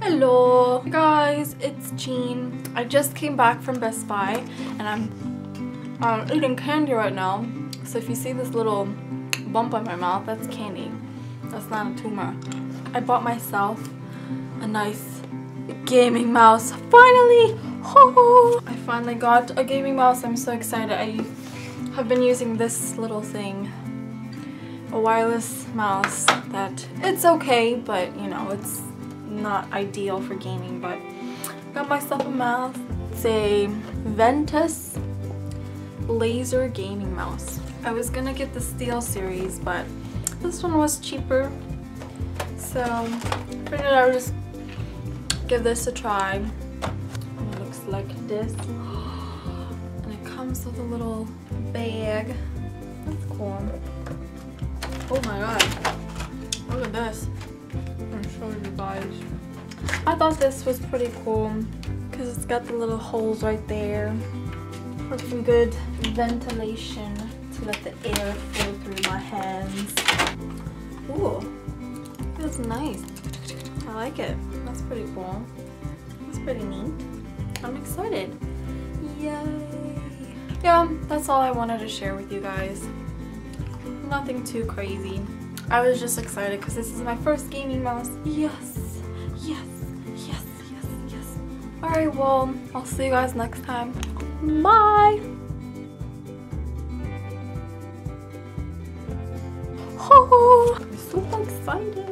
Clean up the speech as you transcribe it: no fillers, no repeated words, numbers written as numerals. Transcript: Hello guys, it's Jean. I just came back from Best Buy and I'm eating candy right now. So if you see this little bump on my mouth, that's candy. That's not a tumor. I bought myself a nice gaming mouse. Finally! Oh, I finally got a gaming mouse. I'm so excited. I have been using this little thing, a wireless mouse that it's okay, but you know, it's not ideal for gaming, but got myself a mouse. It's a Ventus laser gaming mouse. I was gonna get the Steel series, but this one was cheaper, so figured I would just give this a try. And it looks like this, and it comes with a little bag. That's cool. Oh my god, look at this. You guys, I thought this was pretty cool because it's got the little holes right there for some good ventilation to let the air flow through my hands. Ooh, that's nice. I like it. That's pretty cool. That's pretty neat. I'm excited. Yay! Yeah, that's all I wanted to share with you guys. Nothing too crazy. I was just excited because this is my first gaming mouse. Yes, yes, yes, yes, yes. Alright, well, I'll see you guys next time. Bye! Oh, I'm so excited!